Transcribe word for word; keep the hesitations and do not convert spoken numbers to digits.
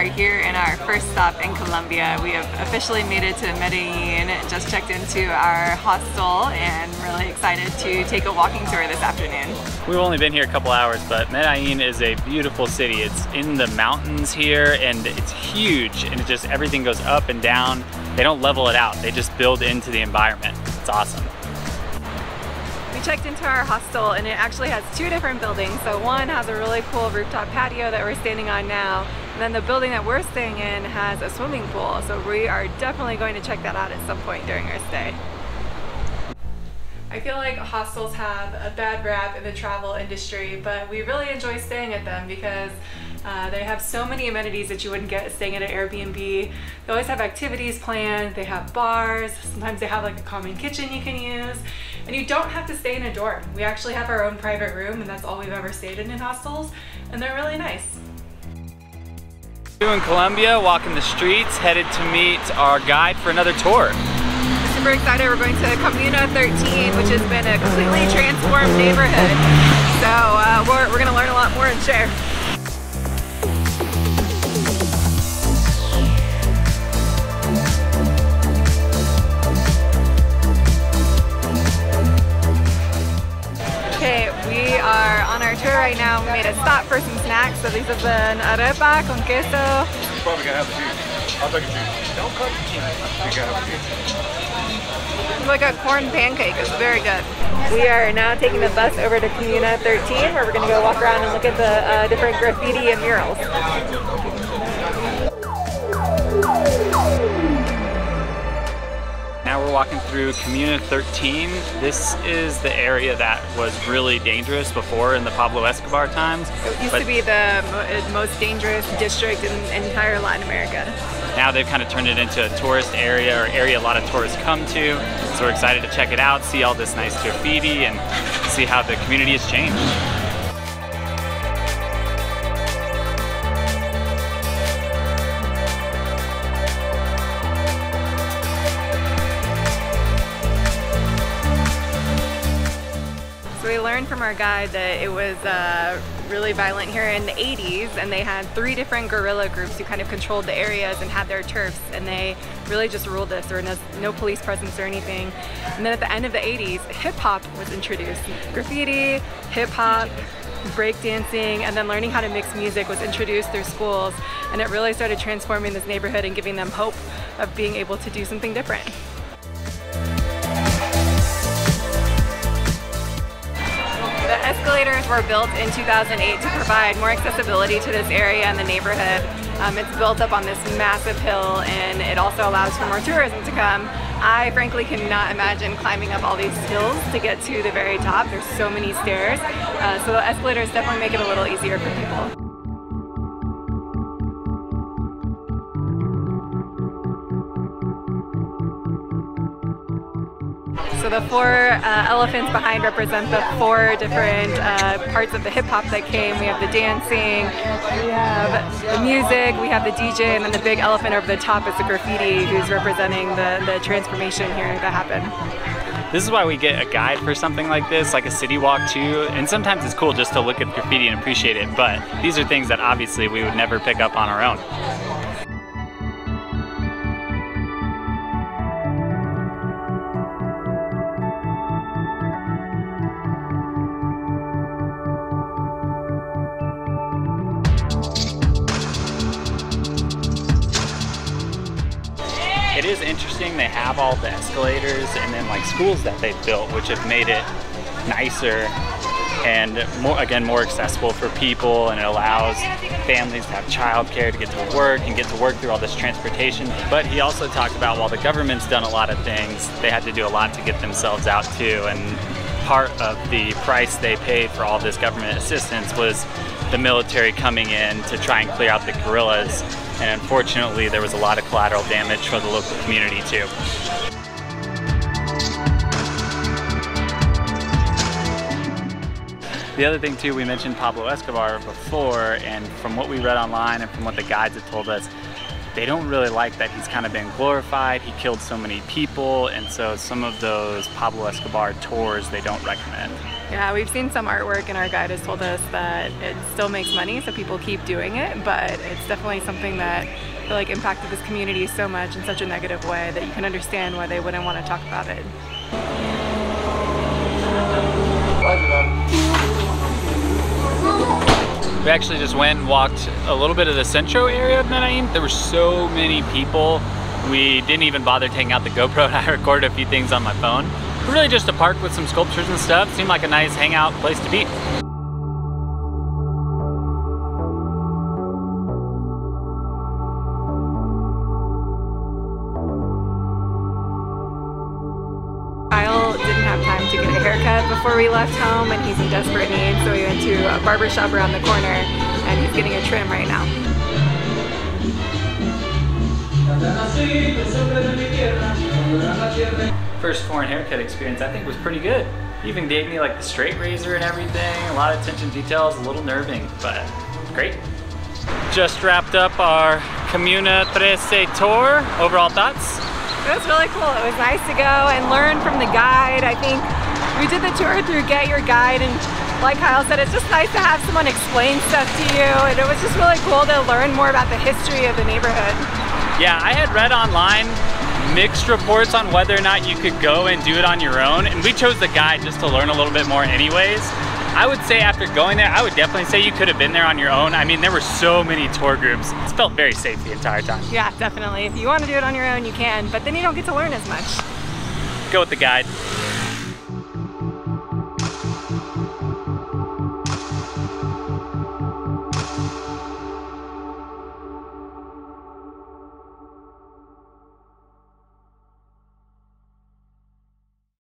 are here in our first stop in Colombia. We have officially made it to Medellin, just checked into our hostel, and really excited to take a walking tour this afternoon. We've only been here a couple hours, but Medellin is a beautiful city. It's in the mountains here, and it's huge, and it just everything goes up and down. They don't level it out, they just build into the environment. It's awesome. We checked into our hostel and it actually has two different buildings. So one has a really cool rooftop patio that we're standing on now, and then the building that we're staying in has a swimming pool. So we are definitely going to check that out at some point during our stay. I feel like hostels have a bad rap in the travel industry, but we really enjoy staying at them because Uh, they have so many amenities that you wouldn't get staying at an Airbnb. They always have activities planned, they have bars, sometimes they have like a common kitchen you can use, and you don't have to stay in a dorm. We actually have our own private room, and that's all we've ever stayed in in hostels, and they're really nice. We're in Colombia, walking the streets, headed to meet our guide for another tour. We're super excited. We're going to Comuna thirteen, which has been a completely transformed neighborhood. So uh, we're, we're going to learn a lot more and share. Right now, we made a stop for some snacks. So these have been arepa con queso. You're probably gonna have the juice. I'll take the juice. Don't cut the juice. You gotta have the juice. It's like a corn pancake. It's very good. We are now taking the bus over to Comuna thirteen, where we're gonna go walk around and look at the uh, different graffiti and murals. Now we're walking through Comuna thirteen. This is the area that was really dangerous before in the Pablo Escobar times. It used to be the mo most dangerous district in the entire Latin America. Now they've kind of turned it into a tourist area, or area a lot of tourists come to. So we're excited to check it out, see all this nice graffiti, and see how the community has changed. From our guide that it was uh, really violent here in the eighties, and they had three different guerrilla groups who kind of controlled the areas and had their turfs, and they really just ruled this. There was no police presence or anything. And then at the end of the eighties, hip-hop was introduced. Graffiti, hip-hop, breakdancing, and then learning how to mix music was introduced through schools, and it really started transforming this neighborhood and giving them hope of being able to do something different. Escalators were built in two thousand eight to provide more accessibility to this area and the neighborhood. Um, it's built up on this massive hill, and it also allows for more tourism to come. I frankly cannot imagine climbing up all these hills to get to the very top. There's so many stairs, uh, so the escalators definitely make it a little easier for people. So the four uh, elephants behind represent the four different uh, parts of the hip-hop that came. We have the dancing, we have the music, we have the D J, and then the big elephant over the top is the graffiti, who's representing the, the transformation here that happened. This is why we get a guide for something like this, like a city walk too, and sometimes it's cool just to look at graffiti and appreciate it, but these are things that obviously we would never pick up on our own. It is interesting, they have all the escalators and then like schools that they've built, which have made it nicer and more, again, more accessible for people, and it allows families to have childcare to get to work and get to work through all this transportation. But he also talked about while the government's done a lot of things, they had to do a lot to get themselves out too, and part of the price they paid for all this government assistance was the military coming in to try and clear out the guerrillas. And unfortunately, there was a lot of collateral damage for the local community too. The other thing too, we mentioned Pablo Escobar before, and from what we read online and from what the guides have told us, they don't really like that he's kind of been glorified. He killed so many people, and so some of those Pablo Escobar tours they don't recommend. Yeah, we've seen some artwork and our guide has told us that it still makes money, so people keep doing it, but it's definitely something that I feel like impacted this community so much in such a negative way that you can understand why they wouldn't want to talk about it. We actually just went and walked a little bit of the centro area of Medellin. There were so many people, we didn't even bother taking out the GoPro, and I recorded a few things on my phone. Really just a park with some sculptures and stuff. Seemed like a nice hangout place to be. To get a haircut before we left home, and he's in desperate need, so we went to a barbershop around the corner and he's getting a trim right now. First foreign haircut experience I think was pretty good. He even gave me like the straight razor and everything, a lot of attention to details, a little nerving, but great. Just wrapped up our Comuna thirteen tour. Overall thoughts? It was really cool. It was nice to go and learn from the guide. I think we did the tour through Get Your Guide, and like Kyle said, it's just nice to have someone explain stuff to you, and it was just really cool to learn more about the history of the neighborhood. Yeah, I had read online mixed reports on whether or not you could go and do it on your own, and we chose the guide just to learn a little bit more anyways. I would say after going there, I would definitely say you could have been there on your own. I mean, there were so many tour groups. It felt very safe the entire time. Yeah, definitely. If you want to do it on your own, you can, but then you don't get to learn as much. Go with the guide.